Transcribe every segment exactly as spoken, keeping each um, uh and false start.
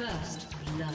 First blood.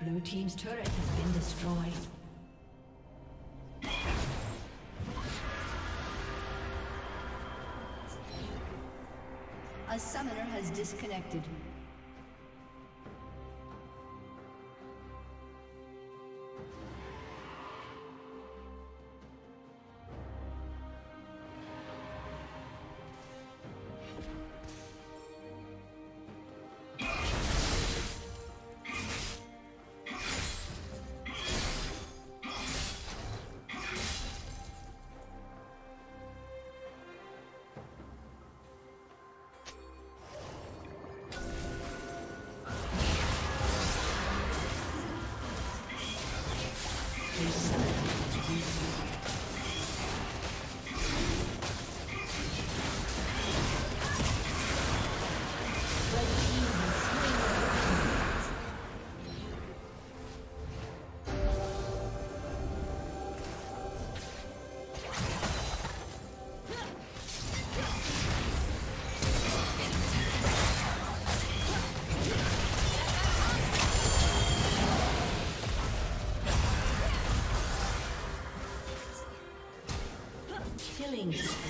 Blue team's turret has been destroyed. A summoner has disconnected. Killing spree.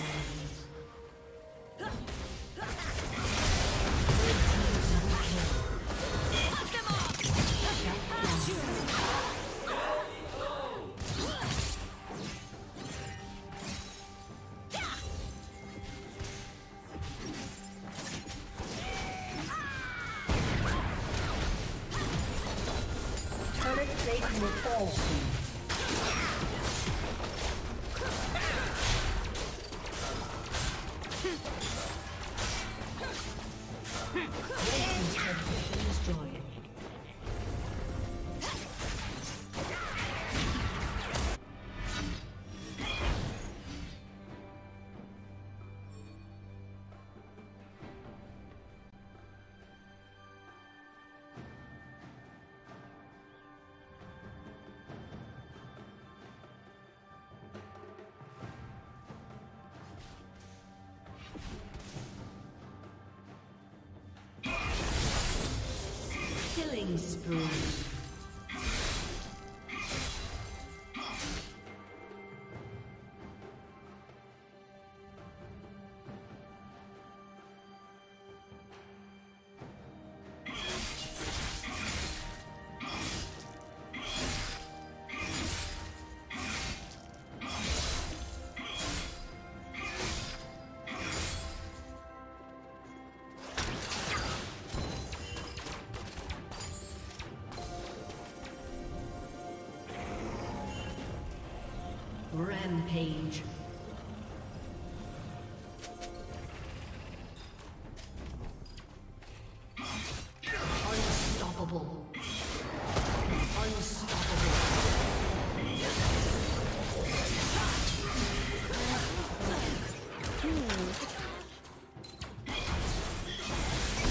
Rampage. Unstoppable. Unstoppable. Hmm. Blue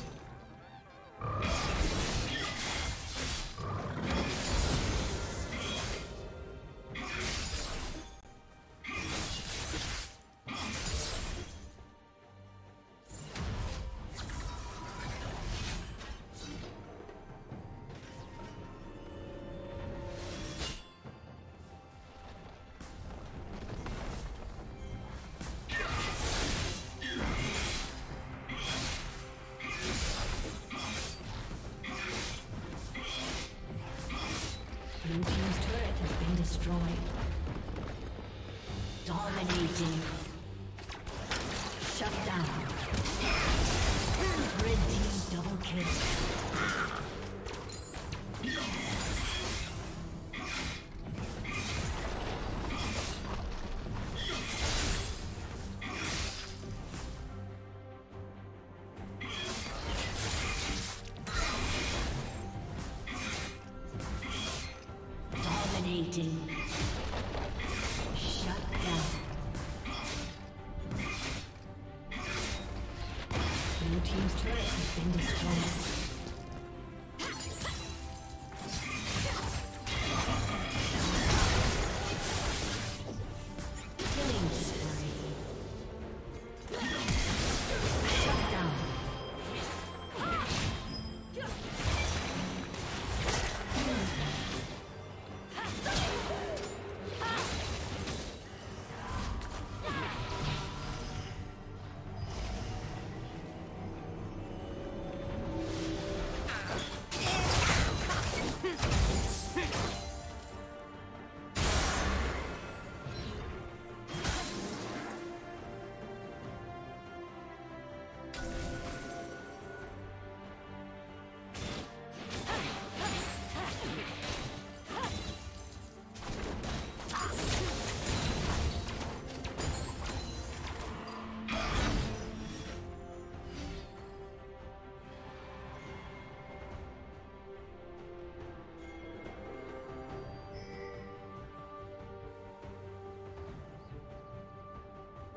Blue team's turret has been destroyed. Dominating. Shut down. Red team double kill.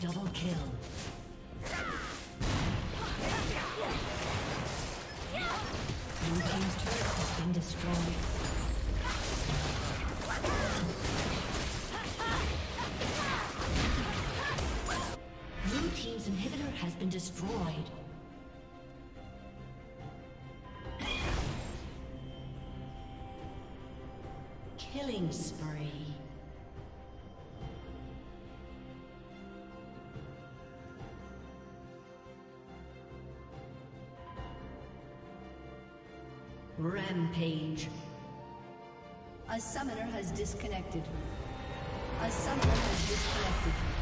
Double kill. Blue team's turret has been destroyed. Blue team's inhibitor has been destroyed. Killing spree. Rampage. A summoner has disconnected. A summoner has disconnected.